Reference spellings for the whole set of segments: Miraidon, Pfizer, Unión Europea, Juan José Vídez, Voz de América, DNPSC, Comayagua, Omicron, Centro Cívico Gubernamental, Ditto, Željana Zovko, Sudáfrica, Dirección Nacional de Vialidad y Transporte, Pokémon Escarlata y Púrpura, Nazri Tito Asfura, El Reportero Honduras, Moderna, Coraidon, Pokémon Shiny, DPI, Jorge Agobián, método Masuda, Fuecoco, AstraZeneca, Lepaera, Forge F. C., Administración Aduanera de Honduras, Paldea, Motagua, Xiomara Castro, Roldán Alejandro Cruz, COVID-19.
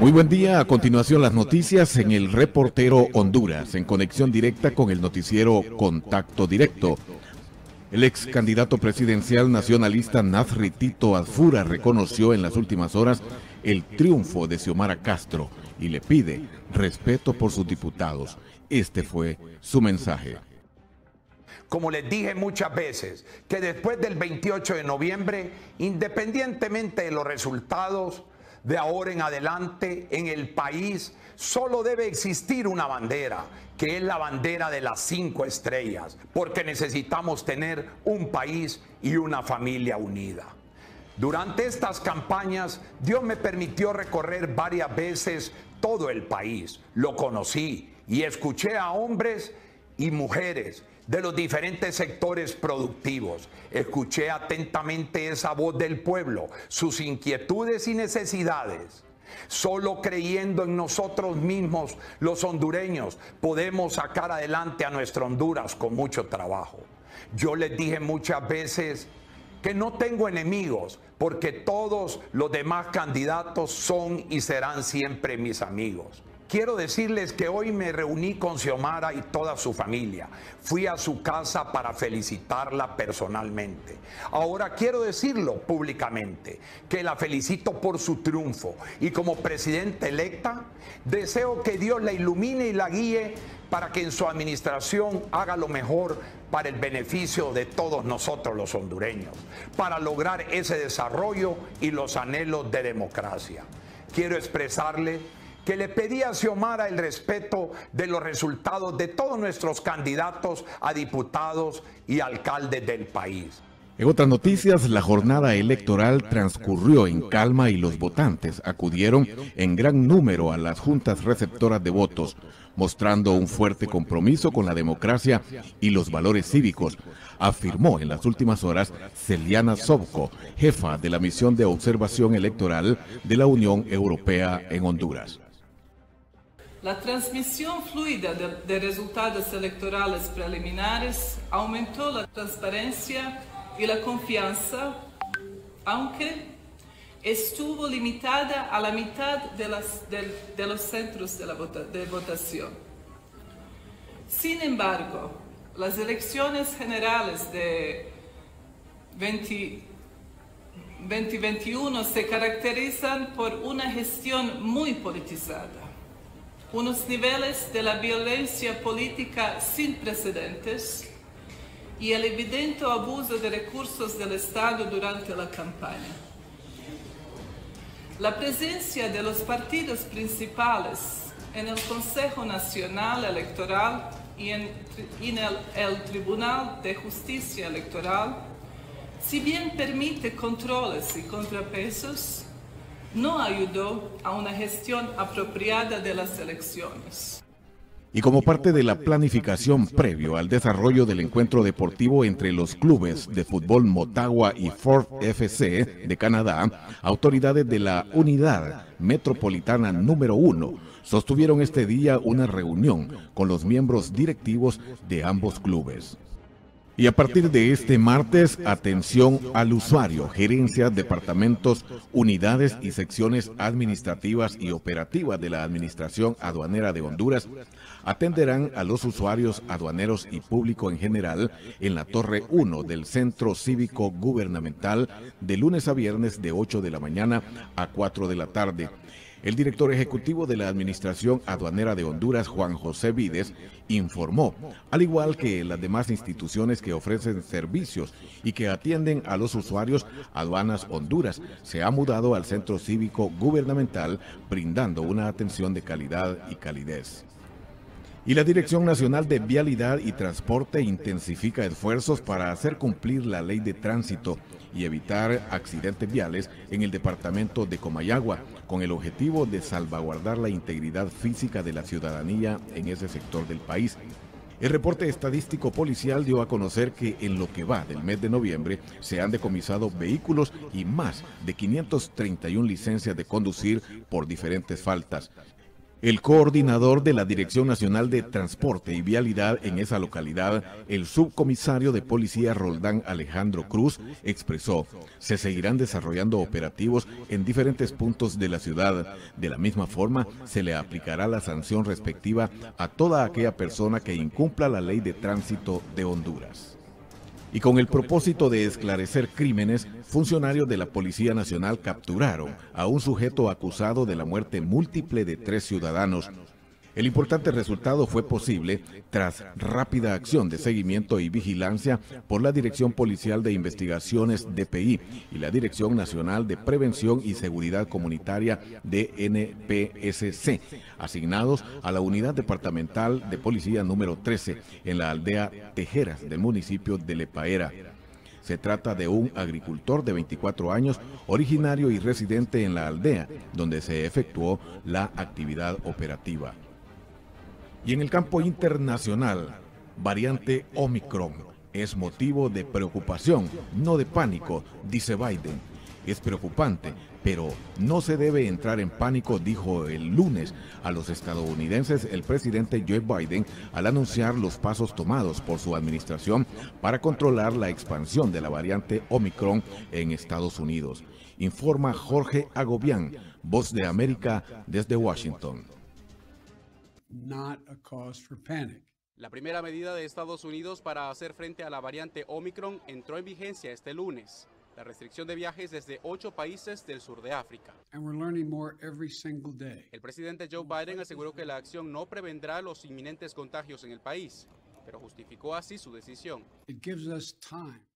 Muy buen día. A continuación, las noticias en El Reportero Honduras, en conexión directa con el noticiero Contacto Directo. El ex candidato presidencial nacionalista Nazri Tito Asfura reconoció en las últimas horas el triunfo de Xiomara Castro y le pide respeto por sus diputados. Este fue su mensaje. Como les dije muchas veces, que después del 28 de noviembre, independientemente de los resultados, de ahora en adelante, en el país solo debe existir una bandera, que es la bandera de las 5 estrellas, porque necesitamos tener un país y una familia unida. Durante estas campañas, Dios me permitió recorrer varias veces todo el país. Lo conocí y escuché a hombres y mujeres de los diferentes sectores productivos. Escuché atentamente esa voz del pueblo, sus inquietudes y necesidades. Solo creyendo en nosotros mismos, los hondureños, podemos sacar adelante a nuestra Honduras con mucho trabajo. Yo les dije muchas veces que no tengo enemigos, porque todos los demás candidatos son y serán siempre mis amigos. Quiero decirles que hoy me reuní con Xiomara y toda su familia. Fui a su casa para felicitarla personalmente. Ahora quiero decirlo públicamente, que la felicito por su triunfo. Y como presidenta electa, deseo que Dios la ilumine y la guíe para que en su administración haga lo mejor para el beneficio de todos nosotros los hondureños, para lograr ese desarrollo y los anhelos de democracia. Quiero expresarle que le pedí a Xiomara el respeto de los resultados de todos nuestros candidatos a diputados y alcaldes del país. En otras noticias, la jornada electoral transcurrió en calma y los votantes acudieron en gran número a las juntas receptoras de votos, mostrando un fuerte compromiso con la democracia y los valores cívicos, afirmó en las últimas horas Željana Zovko, jefa de la misión de observación electoral de la Unión Europea en Honduras. La transmisión fluida de resultados electorales preliminares aumentó la transparencia y la confianza, aunque estuvo limitada a la mitad de los centros de votación. Sin embargo, las elecciones generales de 2021 se caracterizan por una gestión muy politizada, unos niveles de la violencia política sin precedentes y el evidente abuso de recursos del Estado durante la campaña. La presencia de los partidos principales en el Consejo Nacional Electoral y en el Tribunal de Justicia Electoral, si bien permite controles y contrapesos, no ayudó a una gestión apropiada de las elecciones. Y como parte de la planificación previo al desarrollo del encuentro deportivo entre los clubes de fútbol Motagua y Forge F. C. de Canadá, autoridades de la Unidad Metropolitana número 1 sostuvieron este día una reunión con los miembros directivos de ambos clubes. Y a partir de este martes, atención al usuario, gerencias, departamentos, unidades y secciones administrativas y operativas de la Administración Aduanera de Honduras atenderán a los usuarios aduaneros y público en general en la Torre 1 del Centro Cívico Gubernamental de lunes a viernes de 8 de la mañana a 4 de la tarde. El director ejecutivo de la Administración Aduanera de Honduras, Juan José Vídez, informó, al igual que las demás instituciones que ofrecen servicios y que atienden a los usuarios, Aduanas Honduras se ha mudado al Centro Cívico Gubernamental, brindando una atención de calidad y calidez. Y la Dirección Nacional de Vialidad y Transporte intensifica esfuerzos para hacer cumplir la ley de tránsito y evitar accidentes viales en el departamento de Comayagua, con el objetivo de salvaguardar la integridad física de la ciudadanía en ese sector del país. El reporte estadístico policial dio a conocer que en lo que va del mes de noviembre se han decomisado vehículos y más de 531 licencias de conducir por diferentes faltas. El coordinador de la Dirección Nacional de Transporte y Vialidad en esa localidad, el subcomisario de policía Roldán Alejandro Cruz, expresó: se seguirán desarrollando operativos en diferentes puntos de la ciudad. De la misma forma, se le aplicará la sanción respectiva a toda aquella persona que incumpla la ley de tránsito de Honduras. Y con el propósito de esclarecer crímenes, funcionarios de la Policía Nacional capturaron a un sujeto acusado de la muerte múltiple de 3 ciudadanos. El importante resultado fue posible tras rápida acción de seguimiento y vigilancia por la Dirección Policial de Investigaciones, DPI, y la Dirección Nacional de Prevención y Seguridad Comunitaria, DNPSC, asignados a la Unidad Departamental de Policía número 13 en la aldea Tejeras del municipio de Lepaera. Se trata de un agricultor de 24 años, originario y residente en la aldea, donde se efectuó la actividad operativa. Y en el campo internacional, variante Omicron es motivo de preocupación, no de pánico, dice Biden. Es preocupante, pero no se debe entrar en pánico, dijo el lunes a los estadounidenses el presidente Joe Biden al anunciar los pasos tomados por su administración para controlar la expansión de la variante Omicron en Estados Unidos. Informa Jorge Agobián, Voz de América, desde Washington. La primera medida de Estados Unidos para hacer frente a la variante Omicron entró en vigencia este lunes, la restricción de viajes desde 8 países del sur de África. El presidente Joe Biden aseguró que la acción no prevendrá los inminentes contagios en el país, pero justificó así su decisión.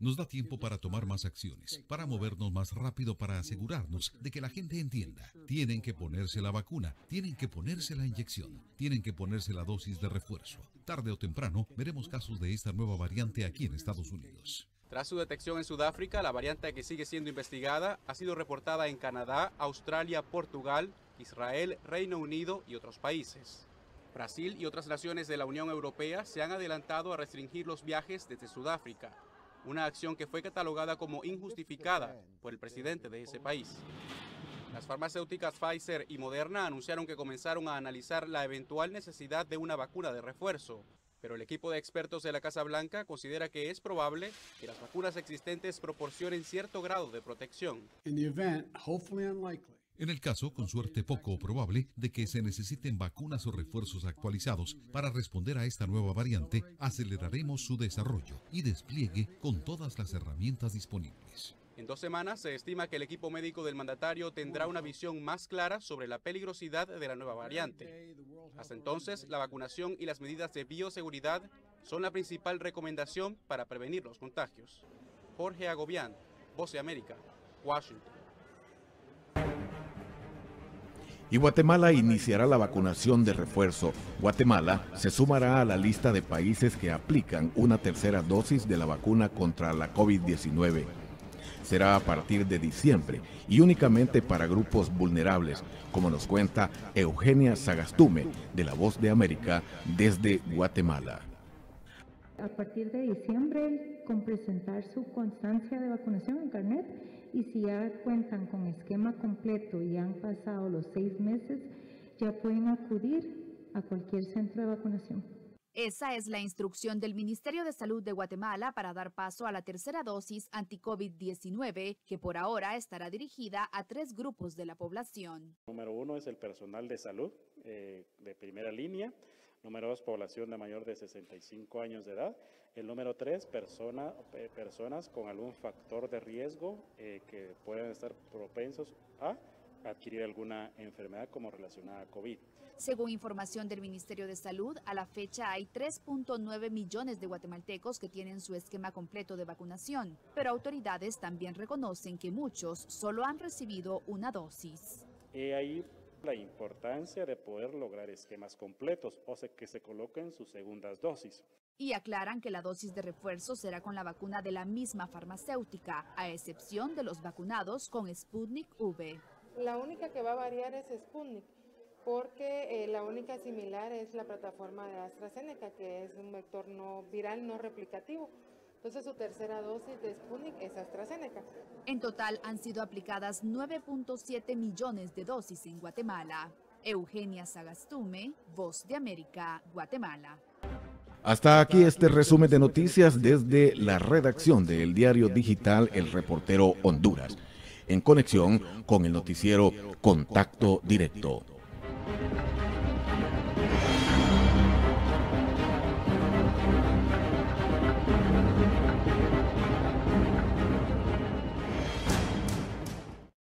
Nos da tiempo para tomar más acciones, para movernos más rápido, para asegurarnos de que la gente entienda. Tienen que ponerse la vacuna, tienen que ponerse la inyección, tienen que ponerse la dosis de refuerzo. Tarde o temprano veremos casos de esta nueva variante aquí en Estados Unidos. Tras su detección en Sudáfrica, la variante que sigue siendo investigada ha sido reportada en Canadá, Australia, Portugal, Israel, Reino Unido y otros países. Brasil y otras naciones de la Unión Europea se han adelantado a restringir los viajes desde Sudáfrica, una acción que fue catalogada como injustificada por el presidente de ese país. Las farmacéuticas Pfizer y Moderna anunciaron que comenzaron a analizar la eventual necesidad de una vacuna de refuerzo, pero el equipo de expertos de la Casa Blanca considera que es probable que las vacunas existentes proporcionen cierto grado de protección. En el caso, con suerte poco probable, de que se necesiten vacunas o refuerzos actualizados para responder a esta nueva variante, aceleraremos su desarrollo y despliegue con todas las herramientas disponibles. En 2 semanas se estima que el equipo médico del mandatario tendrá una visión más clara sobre la peligrosidad de la nueva variante. Hasta entonces, la vacunación y las medidas de bioseguridad son la principal recomendación para prevenir los contagios. Jorge Agobián, Voz de América, Washington. Y Guatemala iniciará la vacunación de refuerzo. Guatemala se sumará a la lista de países que aplican una tercera dosis de la vacuna contra la COVID-19. Será a partir de diciembre y únicamente para grupos vulnerables, como nos cuenta Eugenia Sagastume, de La Voz de América, desde Guatemala. A partir de diciembre, con presentar su constancia de vacunación en carnet, y si ya cuentan con esquema completo y han pasado los 6 meses, ya pueden acudir a cualquier centro de vacunación. Esa es la instrucción del Ministerio de Salud de Guatemala para dar paso a la tercera dosis anti-COVID-19, que por ahora estará dirigida a 3 grupos de la población. Número 1 es el personal de salud de primera línea. Número 2, población de mayor de 65 años de edad. El número 3, personas con algún factor de riesgo que pueden estar propensos a adquirir alguna enfermedad como relacionada a COVID. Según información del Ministerio de Salud, a la fecha hay 3.9 millones de guatemaltecos que tienen su esquema completo de vacunación, pero autoridades también reconocen que muchos solo han recibido una dosis. Ahí la importancia de poder lograr esquemas completos, o sea, que se coloquen sus segundas dosis. Y aclaran que la dosis de refuerzo será con la vacuna de la misma farmacéutica, a excepción de los vacunados con Sputnik V. La única que va a variar es Sputnik, porque la única similar es la plataforma de AstraZeneca, que es un vector no viral, no replicativo. Entonces su tercera dosis de Sputnik es AstraZeneca. En total han sido aplicadas 9.7 millones de dosis en Guatemala. Eugenia Sagastume, Voz de América, Guatemala. Hasta aquí este resumen de noticias desde la redacción del diario digital El Reportero Honduras, en conexión con el noticiero Contacto Directo.